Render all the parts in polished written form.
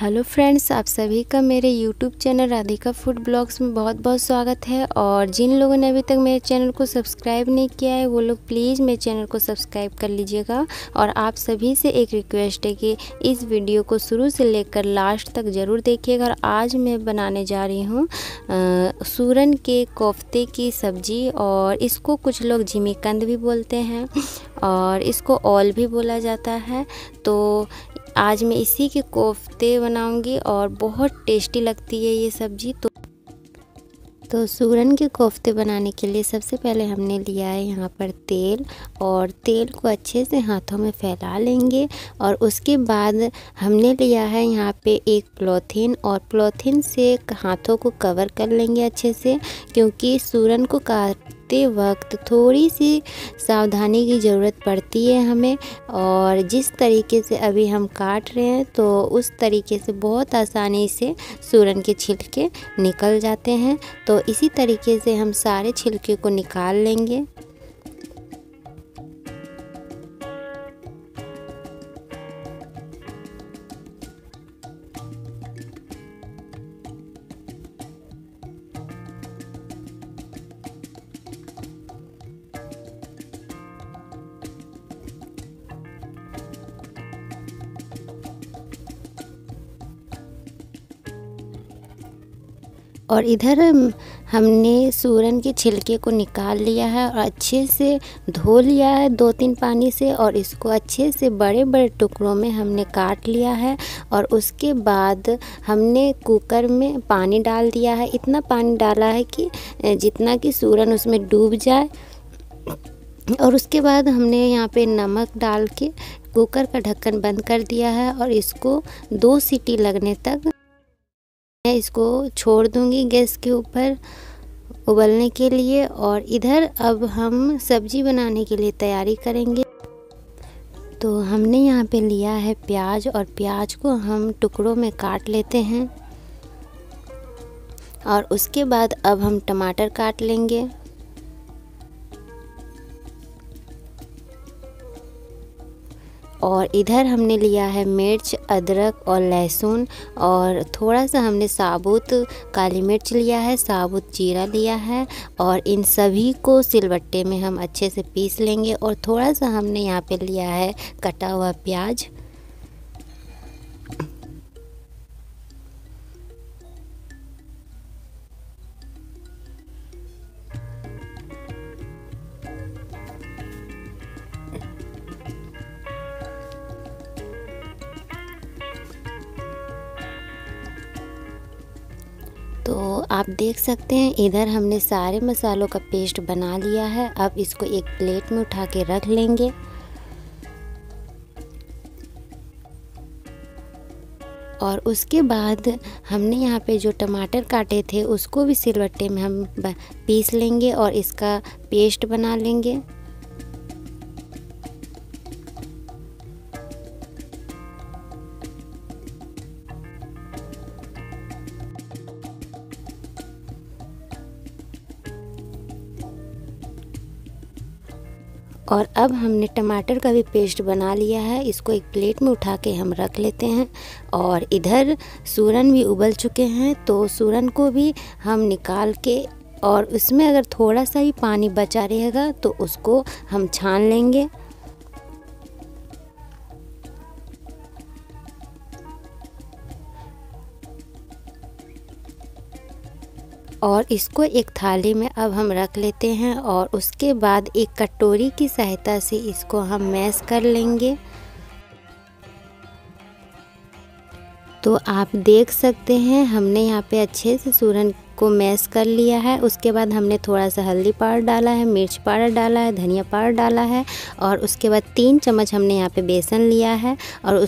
Hello friends, आप सभी का मेरे YouTube channel Radhika food blogs में बहुत बहुत स्वागत है। और जिन लोगों ने अभी तक मेरे चैनल को सब्सक्राइब नहीं किया है वो लोग प्लीज़ मेरे चैनल को सब्सक्राइब कर लीजिएगा। और आप सभी से एक रिक्वेस्ट है कि इस वीडियो को शुरू से लेकर लास्ट तक ज़रूर देखिएगा। और आज मैं बनाने जा रही हूँ सूरन के कोफ्ते की सब्ज़ी, और इसको कुछ लोग झिमी कंद भी बोलते हैं और इसको ओल भी बोला जाता है। तो आज मैं इसी के कोफ्ते बनाऊंगी और बहुत टेस्टी लगती है ये सब्ज़ी। तो सूरन के कोफ्ते बनाने के लिए सबसे पहले हमने लिया है यहाँ पर तेल, और तेल को अच्छे से हाथों में फैला लेंगे। और उसके बाद हमने लिया है यहाँ पे एक प्लोथीन, और प्लोथीन से हाथों को कवर कर लेंगे अच्छे से, क्योंकि सूरन को काटते वक्त थोड़ी सी सावधानी की ज़रूरत पड़ती है हमें। और जिस तरीके से अभी हम काट रहे हैं तो उस तरीके से बहुत आसानी से सूरन के छिलके निकल जाते हैं। तो इसी तरीके से हम सारे छिलके को निकाल लेंगे। और इधर हमने सूरन के छिलके को निकाल लिया है और अच्छे से धो लिया है 2-3 पानी से, और इसको अच्छे से बड़े बड़े टुकड़ों में हमने काट लिया है। और उसके बाद हमने कुकर में पानी डाल दिया है, इतना पानी डाला है कि जितना कि सूरन उसमें डूब जाए। और उसके बाद हमने यहाँ पे नमक डाल के कुकर का ढक्कन बंद कर दिया है और इसको 2 सीटी लगने तक मैं इसको छोड़ दूंगी गैस के ऊपर उबलने के लिए। और इधर अब हम सब्जी बनाने के लिए तैयारी करेंगे। तो हमने यहाँ पे लिया है प्याज, और प्याज को हम टुकड़ों में काट लेते हैं। और उसके बाद अब हम टमाटर काट लेंगे। और इधर हमने लिया है मिर्च, अदरक और लहसुन, और थोड़ा सा हमने साबुत काली मिर्च लिया है, साबुत जीरा लिया है। और इन सभी को सिलबट्टे में हम अच्छे से पीस लेंगे। और थोड़ा सा हमने यहाँ पे लिया है कटा हुआ प्याज। तो आप देख सकते हैं इधर हमने सारे मसालों का पेस्ट बना लिया है। अब इसको एक प्लेट में उठा के रख लेंगे। और उसके बाद हमने यहाँ पे जो टमाटर काटे थे उसको भी सिलबट्टे में हम पीस लेंगे और इसका पेस्ट बना लेंगे। और अब हमने टमाटर का भी पेस्ट बना लिया है, इसको एक प्लेट में उठा के हम रख लेते हैं। और इधर सूरन भी उबल चुके हैं, तो सूरन को भी हम निकाल के, और उसमें अगर थोड़ा सा ही पानी बचा रहेगा तो उसको हम छान लेंगे। और इसको एक थाली में अब हम रख लेते हैं। और उसके बाद एक कटोरी की सहायता से इसको हम मैश कर लेंगे। तो आप देख सकते हैं हमने यहाँ पे अच्छे से सूरन को मैश कर लिया है। उसके बाद हमने थोड़ा सा हल्दी पाउडर डाला है, मिर्च पाउडर डाला है, धनिया पाउडर डाला है। और उसके बाद 3 चम्मच हमने यहाँ पे बेसन लिया है। और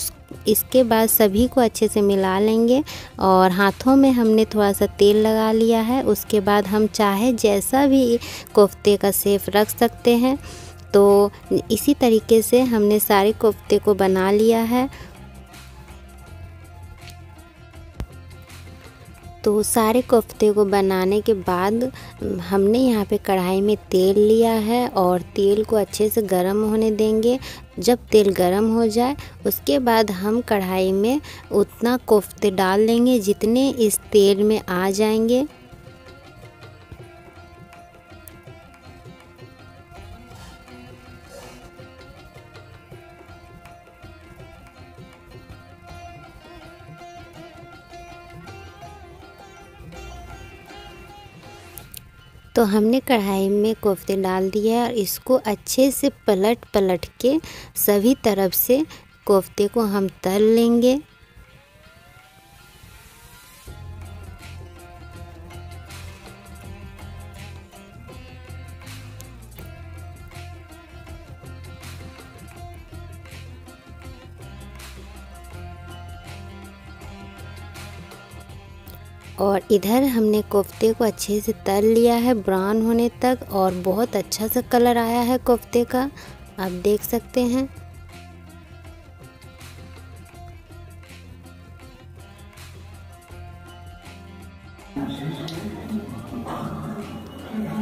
इसके बाद सभी को अच्छे से मिला लेंगे। और हाथों में हमने थोड़ा सा तेल लगा लिया है। उसके बाद हम चाहे जैसा भी कोफ्ते का शेप रख सकते हैं। तो इसी तरीके से हमने सारे कोफ्ते को बना लिया है। तो सारे कोफ्ते को बनाने के बाद हमने यहाँ पे कढ़ाई में तेल लिया है और तेल को अच्छे से गर्म होने देंगे। जब तेल गर्म हो जाए उसके बाद हम कढ़ाई में उतना कोफ्ते डाल देंगे जितने इस तेल में आ जाएंगे। तो हमने कढ़ाई में कोफ्ते डाल दिए और इसको अच्छे से पलट पलट के सभी तरफ से कोफ्ते को हम तल लेंगे। और इधर हमने कोफ्ते को अच्छे से तल लिया है ब्राउन होने तक और बहुत अच्छा सा कलर आया है कोफ्ते का, आप देख सकते हैं।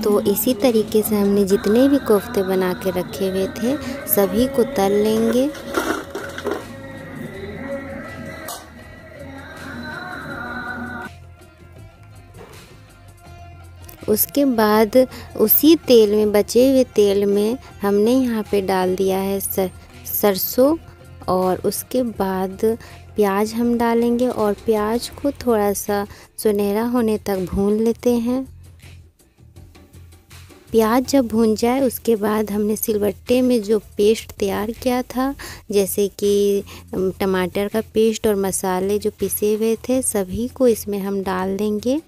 तो इसी तरीके से हमने जितने भी कोफ्ते बना के रखे हुए थे सभी को तल लेंगे। उसके बाद उसी तेल में, बचे हुए तेल में हमने यहाँ पे डाल दिया है सरसों और उसके बाद प्याज हम डालेंगे और प्याज को थोड़ा सा सुनहरा होने तक भून लेते हैं। प्याज जब भून जाए उसके बाद हमने सिलबट्टे में जो पेस्ट तैयार किया था, जैसे कि टमाटर का पेस्ट और मसाले जो पिसे हुए थे सभी को इसमें हम डाल देंगे।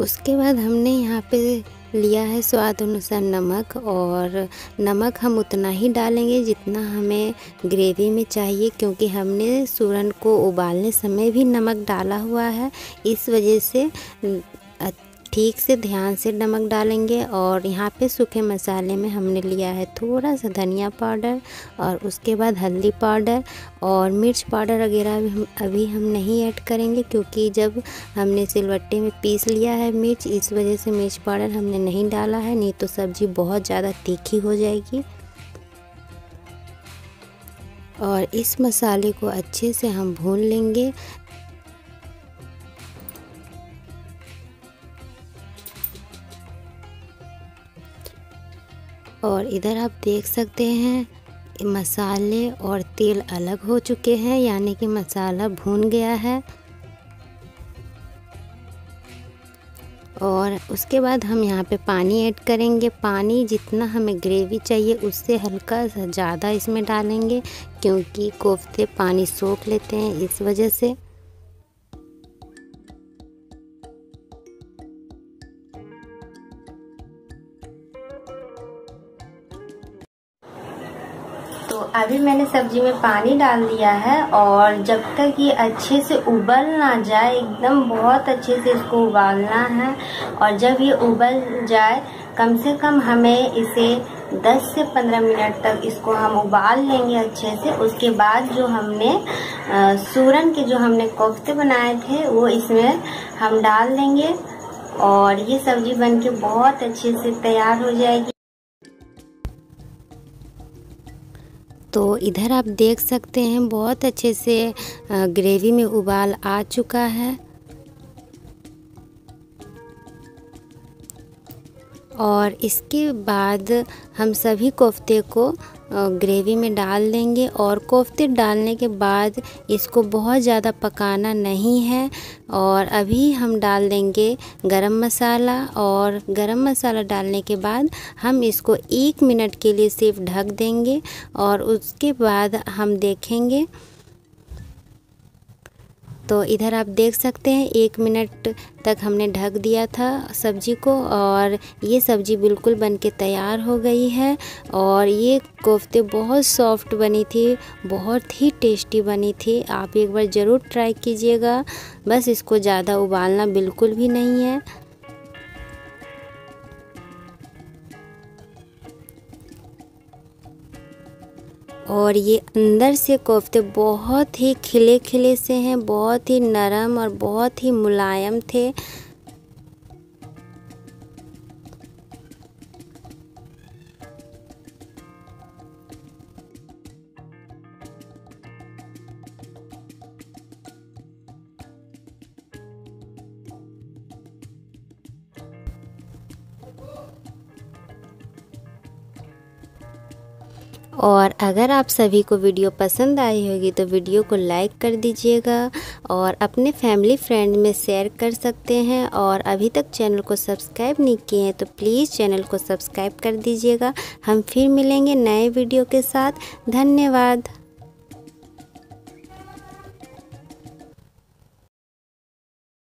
उसके बाद हमने यहाँ पे लिया है स्वाद अनुसार नमक और नमक हम उतना ही डालेंगे जितना हमें ग्रेवी में चाहिए, क्योंकि हमने सूरन को उबालने समय भी नमक डाला हुआ है। इस वजह से ठीक से ध्यान से नमक डालेंगे। और यहाँ पे सूखे मसाले में हमने लिया है थोड़ा सा धनिया पाउडर और उसके बाद हल्दी पाउडर और मिर्च पाउडर वगैरह अभी हम नहीं ऐड करेंगे, क्योंकि जब हमने सिलबट्टे में पीस लिया है मिर्च, इस वजह से मिर्च पाउडर हमने नहीं डाला है, नहीं तो सब्ज़ी बहुत ज़्यादा तीखी हो जाएगी। और इस मसाले को अच्छे से हम भून लेंगे। और इधर आप देख सकते हैं मसाले और तेल अलग हो चुके हैं, यानी कि मसाला भून गया है। और उसके बाद हम यहाँ पे पानी ऐड करेंगे। पानी जितना हमें ग्रेवी चाहिए उससे हल्का सा ज़्यादा इसमें डालेंगे, क्योंकि कोफ्ते पानी सोख लेते हैं इस वजह से। अभी मैंने सब्जी में पानी डाल दिया है और जब तक ये अच्छे से उबल ना जाए, एकदम बहुत अच्छे से इसको उबालना है। और जब ये उबल जाए, कम से कम हमें इसे 10 से 15 मिनट तक इसको हम उबाल लेंगे अच्छे से। उसके बाद जो हमने सूरन के जो हमने कोफ्ते बनाए थे वो इसमें हम डाल देंगे और ये सब्जी बनके बहुत अच्छे से तैयार हो जाएगी। तो इधर आप देख सकते हैं बहुत अच्छे से ग्रेवी में उबाल आ चुका है। और इसके बाद हम सभी कोफ्ते को ग्रेवी में डाल देंगे। और कोफ्ते डालने के बाद इसको बहुत ज़्यादा पकाना नहीं है। और अभी हम डाल देंगे गरम मसाला और गरम मसाला डालने के बाद हम इसको 1 मिनट के लिए सिर्फ ढक देंगे और उसके बाद हम देखेंगे। तो इधर आप देख सकते हैं 1 मिनट तक हमने ढक दिया था सब्जी को और ये सब्जी बिल्कुल बनके तैयार हो गई है। और ये कोफ्ते बहुत सॉफ्ट बनी थी, बहुत ही टेस्टी बनी थी। आप एक बार ज़रूर ट्राई कीजिएगा। बस इसको ज़्यादा उबालना बिल्कुल भी नहीं है। और ये अंदर से कोफ्ते बहुत ही खिले खिले से हैं, बहुत ही नरम और बहुत ही मुलायम थे। और अगर आप सभी को वीडियो पसंद आई होगी तो वीडियो को लाइक कर दीजिएगा और अपने फैमिली फ्रेंड में शेयर कर सकते हैं। और अभी तक चैनल को सब्सक्राइब नहीं किए हैं तो प्लीज़ चैनल को सब्सक्राइब कर दीजिएगा। हम फिर मिलेंगे नए वीडियो के साथ। धन्यवाद।